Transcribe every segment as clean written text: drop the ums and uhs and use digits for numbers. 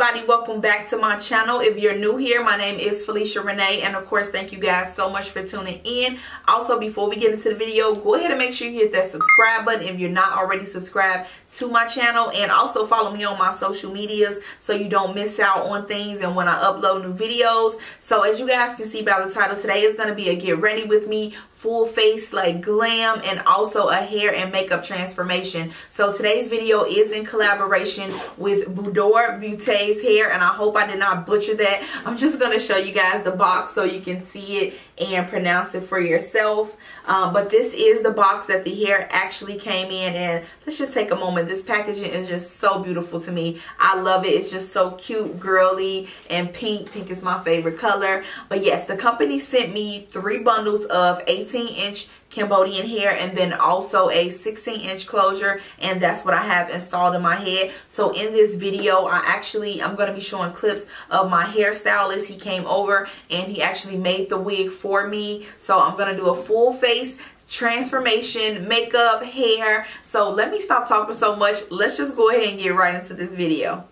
everybody, welcome back to my channel. If you're new here, my name is Felicia Renee, and of course thank you guys so much for tuning in. Also, before we get into the video, go ahead and make sure you hit that subscribe button if you're not already subscribed to my channel, and also follow me on my social medias so you don't miss out on things and when I upload new videos. So as you guys can see by the title, today is going to be a get ready with me full face like glam and also a hair and makeup transformation. So today's video is in collaboration with Boudoir Beauté Hair, and I hope I did not butcher that. I'm just going to show you guys the box so you can see it and pronounce it for yourself. But this is the box that the hair actually came in, and let's just take a moment. This packaging is just so beautiful to me. I love it. It's just so cute, girly, and pink. Pink is my favorite color. But yes, the company sent me 3 bundles of 18-inch Cambodian hair and then also a 16-inch closure, and that's what I have installed in my head. So in this video, I'm going to be showing clips of my hairstylist. He came over and he actually made the wig for me, so I'm going to do a full face transformation, makeup, hair. So let me stop talking so much. Let's just go ahead and get right into this video.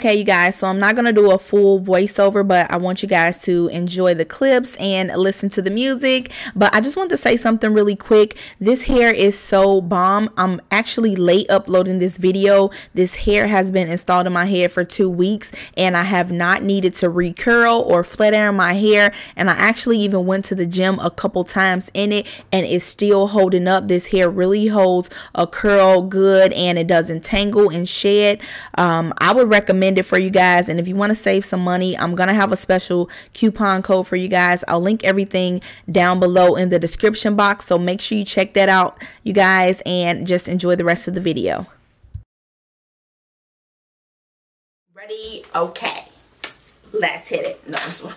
Okay, you guys, so I'm not going to do a full voiceover, but I want you guys to enjoy the clips and listen to the music. But I just want to say something really quick. This hair is so bomb. I'm actually late uploading this video. This hair has been installed in my head for 2 weeks, and I have not needed to recurl or flat iron my hair. And I actually even went to the gym a couple times in it, and it's still holding up. This hair really holds a curl good, and it doesn't tangle and shed. I would recommend it for you guys, and if you want to save some money, I'm gonna have a special coupon code for you guys. I'll link everything down below in the description box, so make sure you check that out, you guys, and just enjoy the rest of the video. Ready? Okay, let's hit it. No, this one.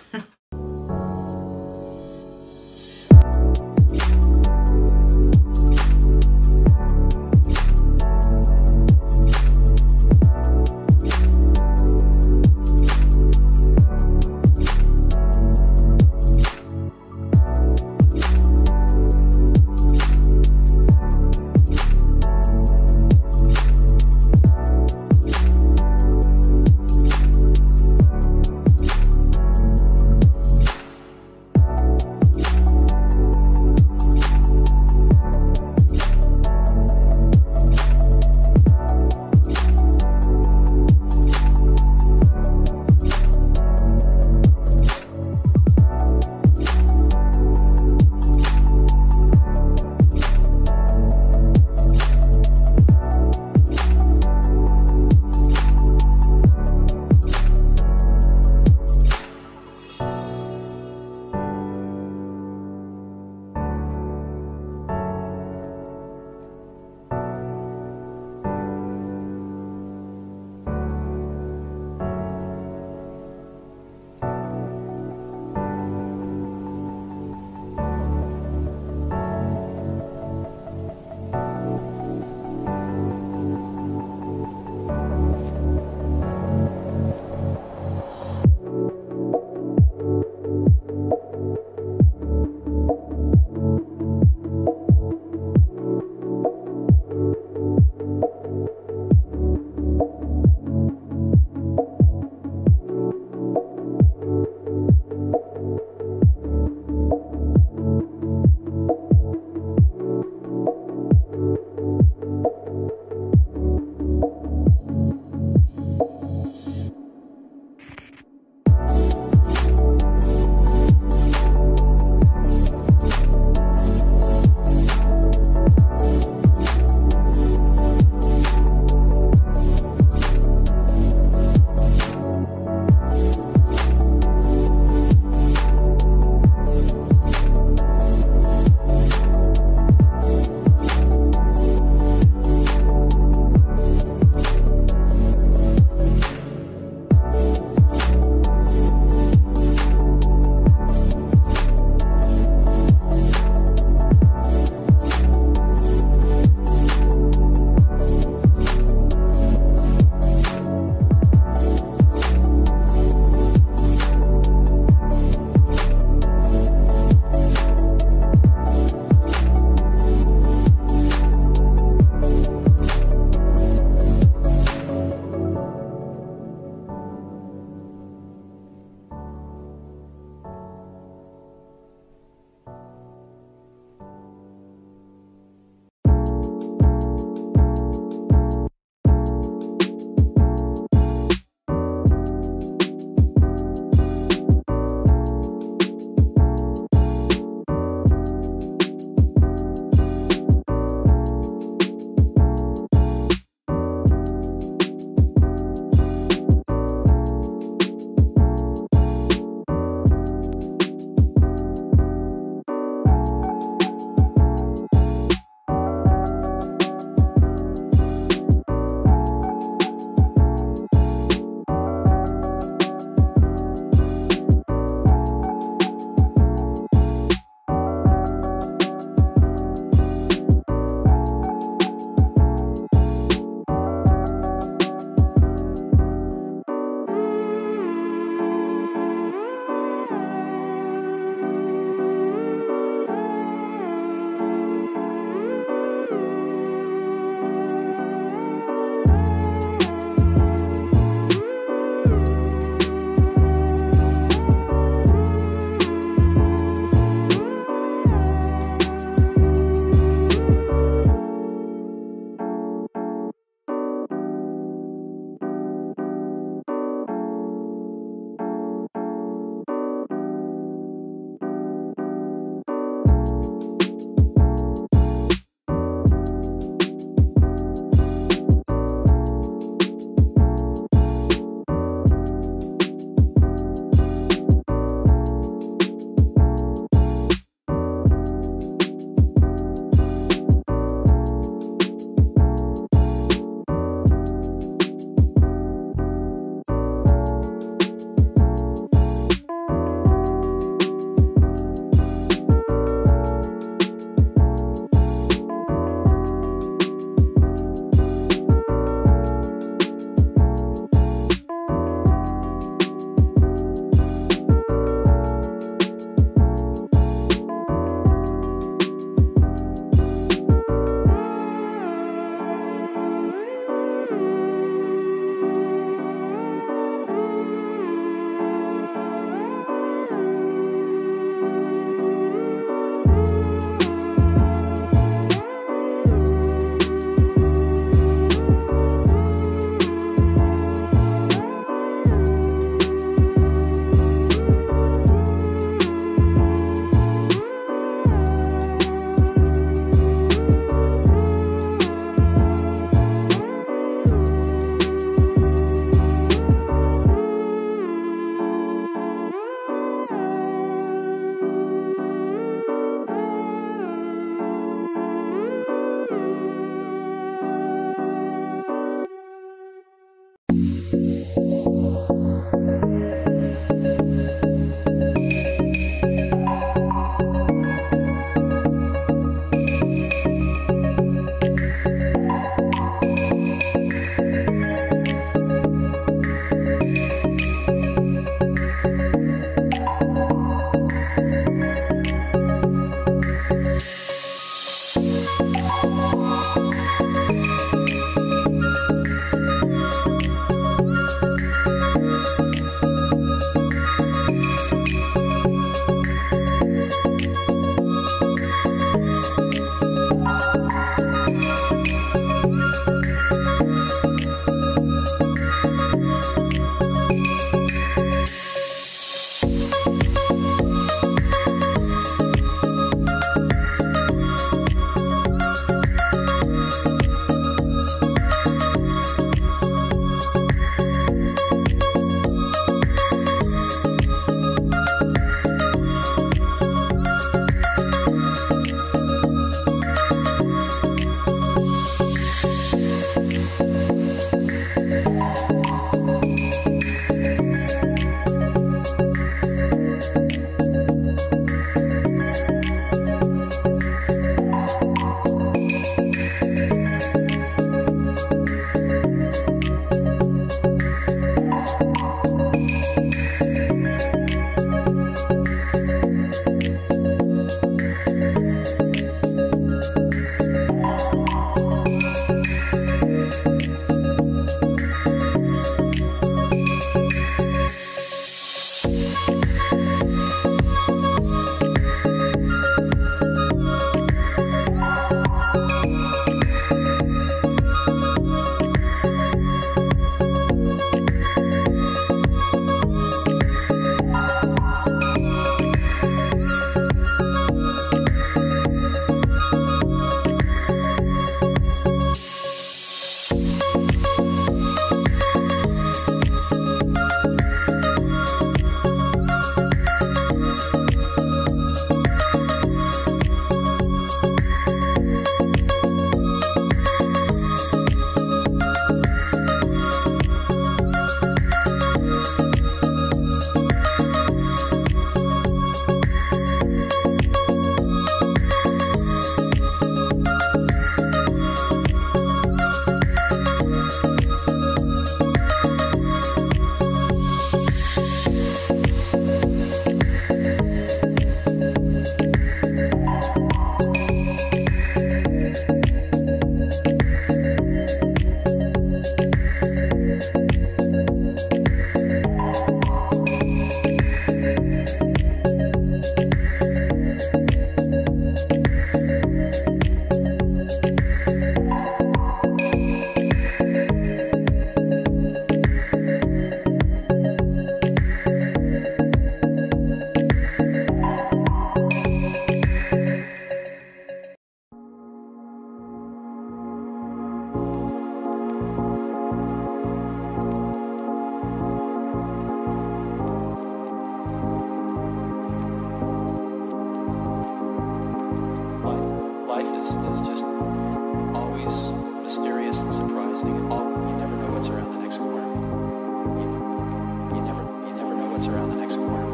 ends around the next corner.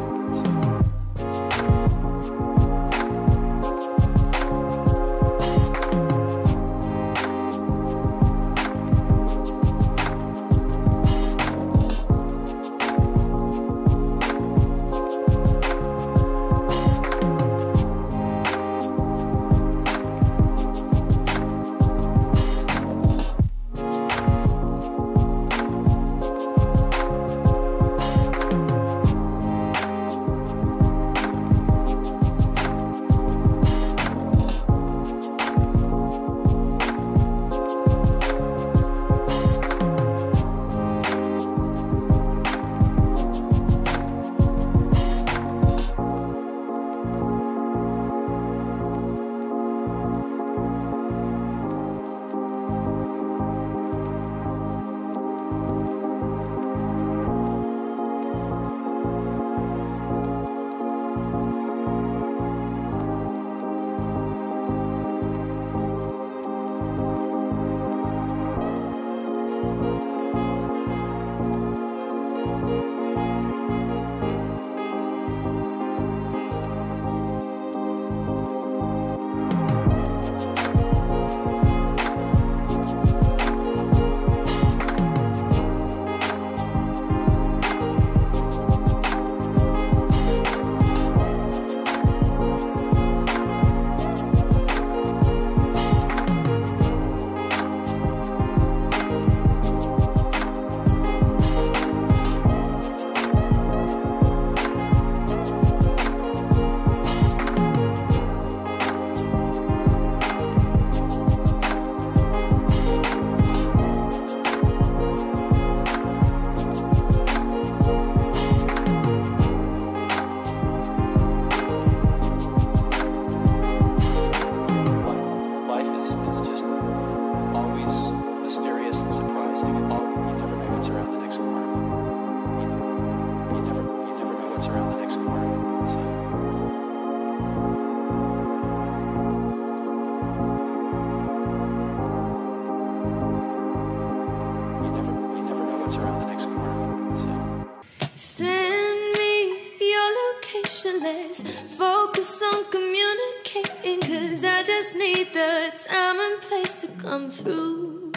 Send me your location, let's focus on communicating, cause I just need the time and place to come through.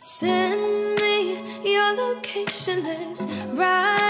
Send me your location, let's ride.